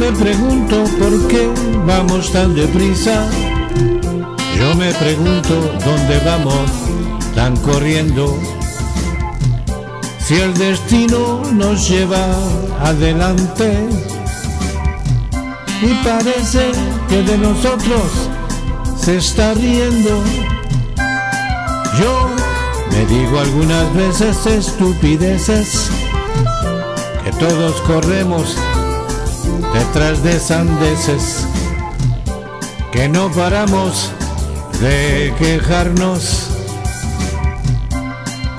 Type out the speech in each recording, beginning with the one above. me pregunto por qué vamos tan deprisa. Yo me pregunto dónde vamos tan corriendo. Si el destino nos lleva adelante y parece que de nosotros se está riendo. Yo me digo algunas veces estupideces, que todos corremos detrás de sandeces, que no paramos de quejarnos,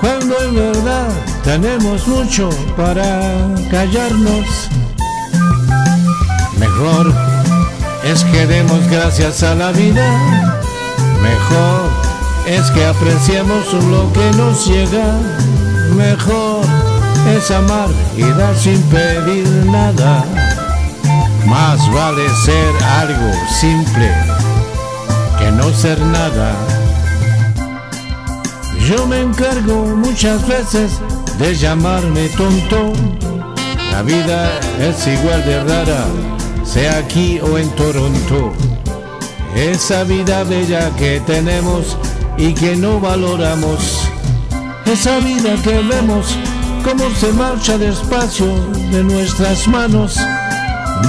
cuando en verdad tenemos mucho para callarnos. Mejor es que demos gracias a la vida, mejor es que apreciemos lo que nos llega, mejor es amar y dar sin pedir nada, más vale ser algo simple que no ser nada. Yo me encargo muchas veces de llamarme tonto. La vida es igual de rara, sea aquí o en Toronto. Esa vida bella que tenemos y que no valoramos, esa vida que vemos cómo se marcha despacio de nuestras manos.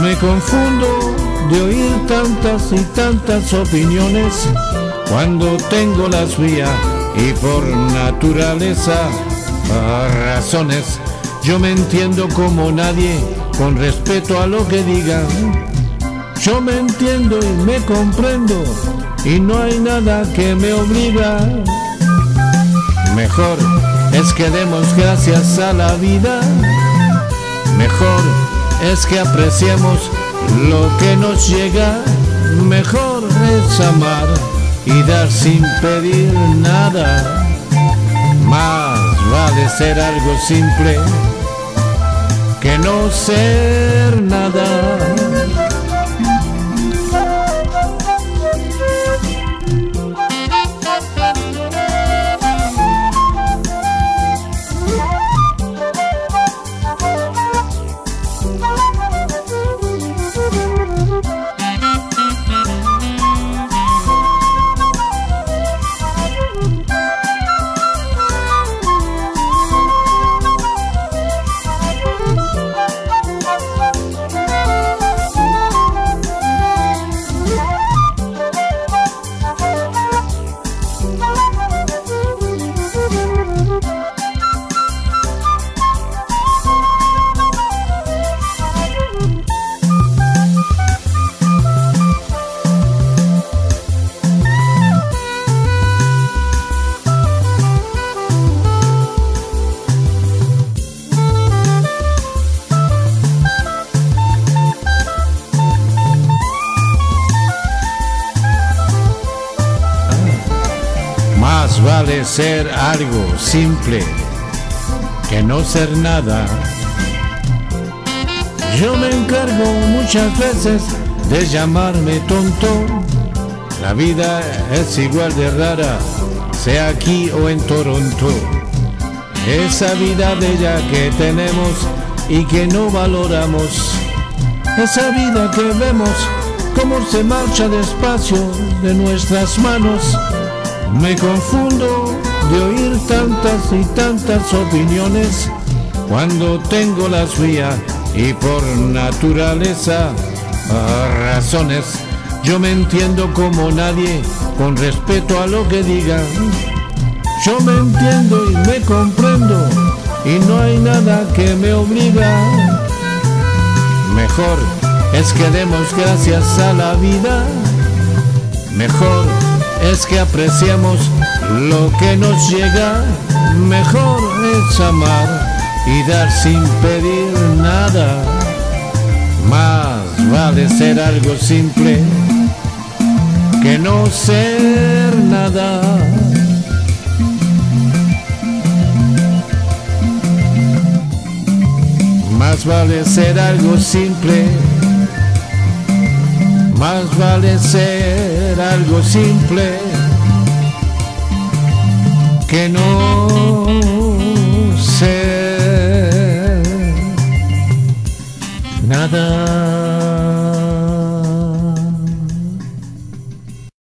Me confundo de oír tantas y tantas opiniones, cuando tengo las mías y por naturaleza, por razones. Yo me entiendo como nadie con respeto a lo que digan. Yo me entiendo y me comprendo, y no hay nada que me obliga. Mejor es que demos gracias a la vida, mejor es que apreciemos lo que nos llega, mejor es amar y dar sin pedir nada, más vale ser algo simple que no ser nada. Más vale ser algo simple que no ser nada. Yo me encargo muchas veces de llamarme tonto. La vida es igual de rara, sea aquí o en Toronto. Esa vida bella que tenemos y que no valoramos, esa vida que vemos cómo se marcha despacio de nuestras manos. Me confundo de oír tantas y tantas opiniones, cuando tengo las mías y por naturaleza, razones. Yo me entiendo como nadie con respeto a lo que digan. Yo me entiendo y me comprendo, y no hay nada que me obliga. Mejor es que demos gracias a la vida, mejor es que apreciamos lo que nos llega, mejor es amar y dar sin pedir nada, más vale ser algo simple que no ser nada. Más vale ser algo simple, más vale ser algo simple que no ser.